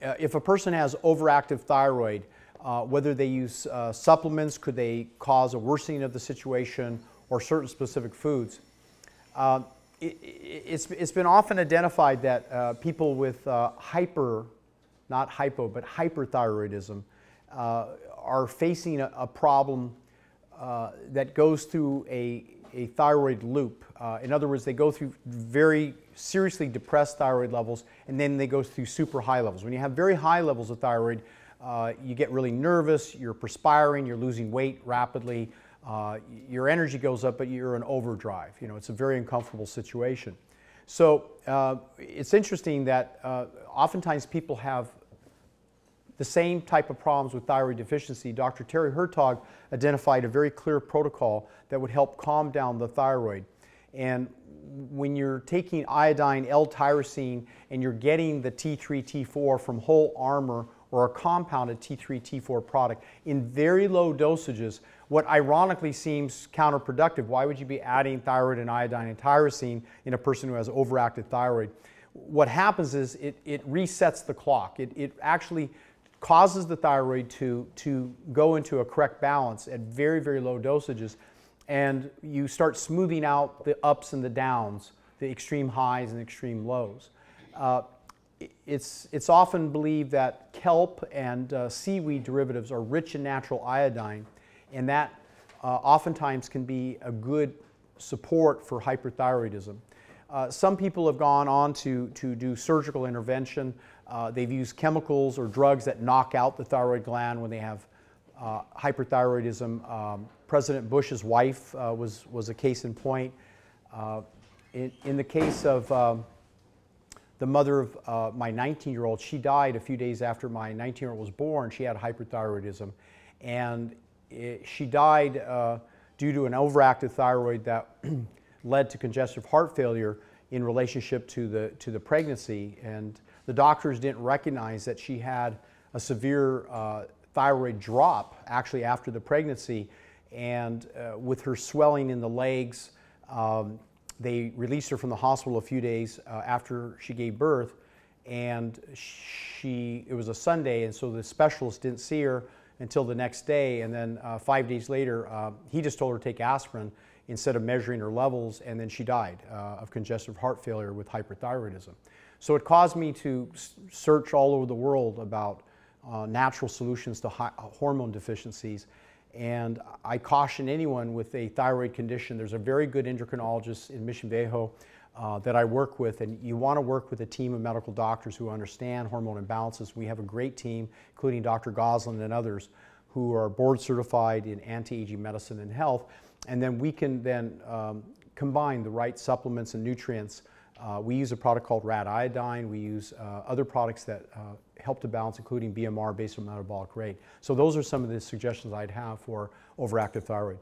if a person has overactive thyroid, whether they use supplements, could they cause a worsening of the situation, or certain specific foods. It's been often identified that people with hyper, not hypo, but hyperthyroidism are facing a problem that goes through a thyroid loop. In other words, they go through very seriously depressed thyroid levels, and then they go through super high levels. When you have very high levels of thyroid, you get really nervous, you're perspiring, you're losing weight rapidly, your energy goes up, but you're in overdrive. You know, it's a very uncomfortable situation. So it's interesting that oftentimes people have the same type of problems with thyroid deficiency. Dr. Thierry Hertoghe identified a very clear protocol that would help calm down the thyroid. And when you're taking iodine, L-tyrosine, and you're getting the T3, T4 from Whole Armor, or a compounded T3, T4 product in very low dosages, what ironically seems counterproductive. Why would you be adding thyroid and iodine and tyrosine in a person who has overactive thyroid? What happens is it resets the clock. It actually causes the thyroid to go into a correct balance at very, very low dosages, and you start smoothing out the ups and the downs, the extreme highs and extreme lows. It's often believed that kelp and seaweed derivatives are rich in natural iodine, and that oftentimes can be a good support for hyperthyroidism. Some people have gone on to do surgical intervention. They've used chemicals or drugs that knock out the thyroid gland when they have hyperthyroidism. President Bush's wife was a case in point. In the case of the mother of my 19-year-old, she died a few days after my 19-year-old was born. She had hyperthyroidism, and she died due to an overactive thyroid that led to congestive heart failure in relationship to the pregnancy. And the doctors didn't recognize that she had a severe thyroid drop actually after the pregnancy, and with her swelling in the legs, they released her from the hospital a few days after she gave birth, and it was a Sunday, and so the specialist didn't see her until the next day, and then 5 days later, he just told her to take aspirin instead of measuring her levels, and then she died of congestive heart failure with hyperthyroidism. So it caused me to search all over the world about natural solutions to hormone deficiencies. And I caution anyone with a thyroid condition, there's a very good endocrinologist in Mission Viejo that I work with, and you want to work with a team of medical doctors who understand hormone imbalances. We have a great team, including Dr. Goslin and others, who are board certified in anti-aging medicine and health, and then we can then combine the right supplements and nutrients. We use a product called Rad Iodine. We use other products that help to balance, including BMR, basal metabolic rate. So those are some of the suggestions I'd have for overactive thyroid.